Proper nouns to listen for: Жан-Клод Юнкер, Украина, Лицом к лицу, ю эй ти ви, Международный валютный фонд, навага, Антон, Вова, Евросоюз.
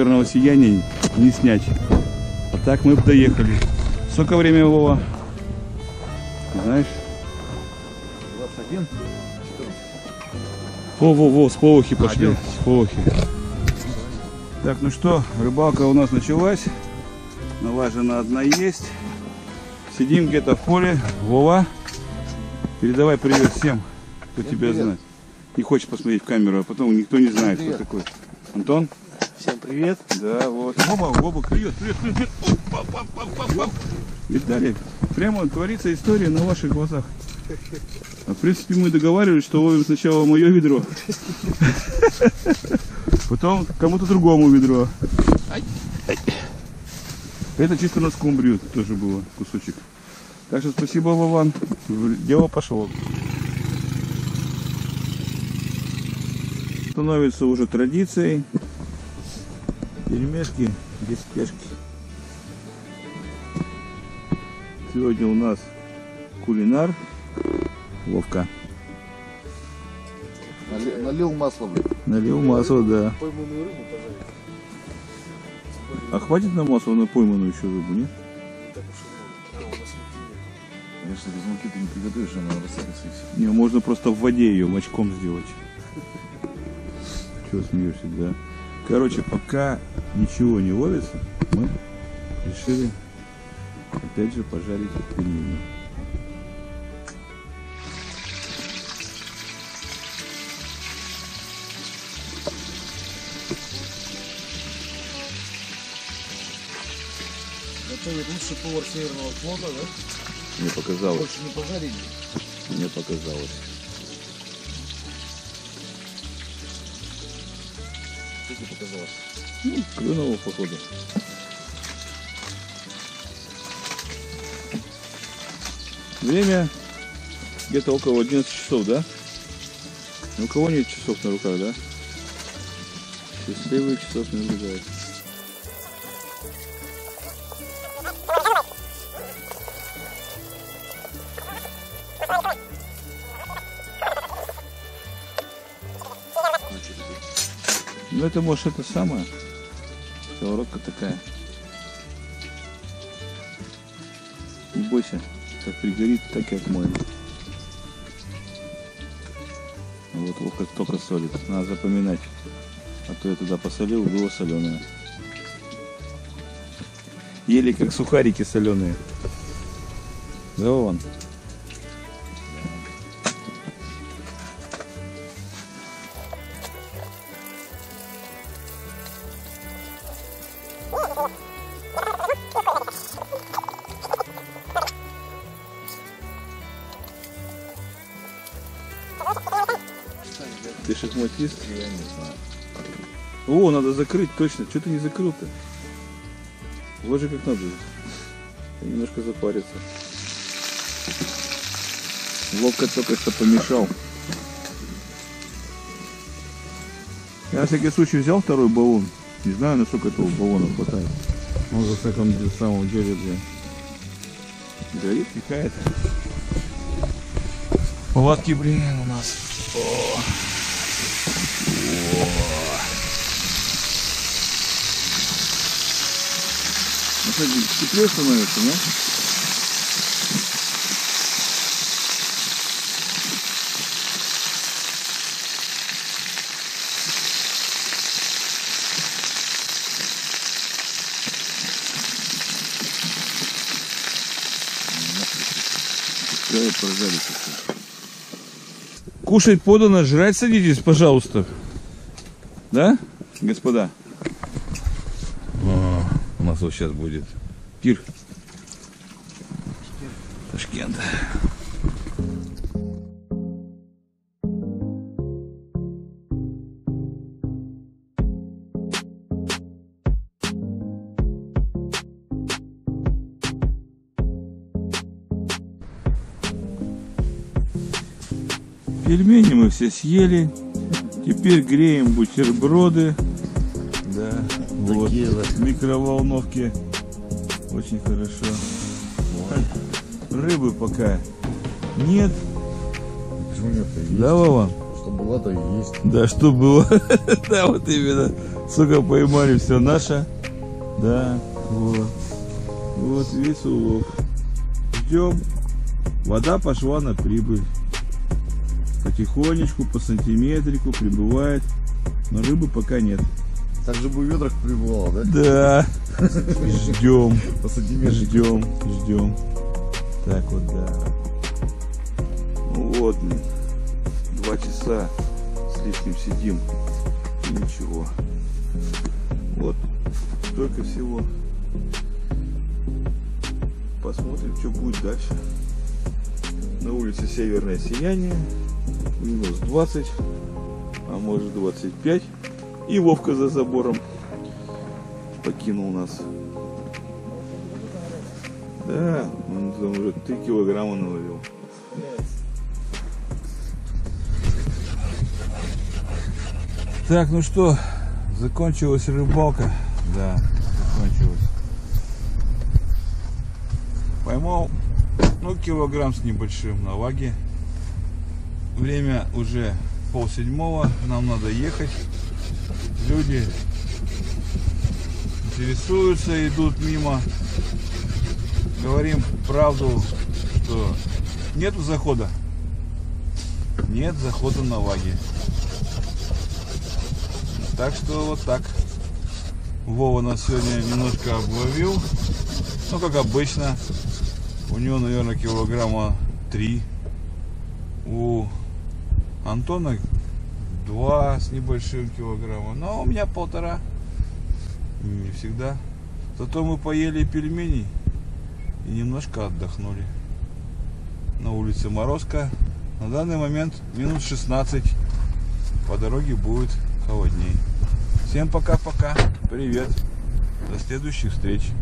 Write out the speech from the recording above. северного сияния не снять. А так мы доехали. Сколько времени, Вова? Знаешь? 21. Во-во-во, сполохи пошли. Сполохи. Так, ну что, рыбалка у нас началась. Налажена одна есть. Сидим где-то в поле. Вова, передавай привет всем, кто всем тебя привет. Знает. Не хочешь посмотреть в камеру, а потом никто не знает, привет. Кто такой. Антон? Всем привет. Да, вот. Вова, привет, привет, привет. Виталий, прямо творится история на ваших глазах. А в принципе мы договаривались, что ловим сначала мое ведро, потом кому-то другому ведро. Это чисто на скумбрию тоже было кусочек. Так что спасибо, Вован. Дело пошло. Становится уже традицией. Перемешки без спешки. Сегодня у нас кулинар. Ловко. Налил масло, блин. Налил масло, да. Пойманную рыбу пожарить. А хватит на масло на пойманную еще рыбу, нет? Конечно, без муки ты не приготовишь, она рассыпется и все. Не, можно просто в воде ее мочком сделать. Чего смеешься, да? Короче, пока ничего не ловится, мы решили опять же пожарить пельмени. Лучший повар Северного флота, да? Мне показалось. Больше не пожарили? Мне показалось. Что тебе показалось? Ну, клюнуло, походу. Время где-то около 11 часов, да? У кого нет часов на руках, да? Счастливые часов не убегают. Ну это может это самое, сковородка такая. Не бойся, как пригорит, так и отмоем. Вот Вовка только солит, надо запоминать. А то я туда посолил, было соленое. Ели как сухарики соленые. Да вон. Ты шахматист? Я не знаю. О, надо закрыть, точно. Что ты не закрыл-то? Вот же как надо. Немножко запариться. Ловко только что помешал. Я на всякий случай взял второй баллон. Не знаю, насколько этого баллона хватает. Он за всяком самом деле, блин. Горит, пикает. Палатки, блин, у нас. О. Теплее становится, да? Кушать подано, жрать садитесь, пожалуйста. Да, господа? У нас вот сейчас будет пир. Ташкент. Пельмени мы все съели. Теперь греем бутерброды. Да. Вот. В микроволновке очень хорошо. Вот. Рыбы пока нет. Почему нет? Да, Вова? Что было, то и есть. Да, что было. Да, вот именно. Сука, поймали все наше. Да, вот. Вот весь улов. Ждем. Вода пошла на прибыль. Потихонечку, по сантиметрику прибывает. Но рыбы пока нет. Так же бы в ведрах прибывало, да? Да. Ждем. По сантиметрику. Ждем, ждем. Так вот, да. Ну вот, 2 часа с лишним сидим. Ничего. Вот столько всего. Посмотрим, что будет дальше. На улице северное сияние. Минус 20, а может 25. И Вовка за забором покинул нас. Да, он там уже 3 килограмма наловил. Так, ну что, закончилась рыбалка. Да, закончилась. Поймал, ну, килограмм с небольшим наваги. Время уже 6:30, нам надо ехать. Люди интересуются, идут мимо. Говорим правду, что нету захода. Нет захода наваги. Так что вот так. Вова нас сегодня немножко обловил. Ну, как обычно. У него, наверное, килограмма 3. У Антона 2 с небольшим килограмма. Но у меня 1,5. Не всегда. Зато мы поели пельменей и немножко отдохнули. На улице морозка. На данный момент минус 16. По дороге будет холодней. Всем пока-пока. Привет. До следующих встреч.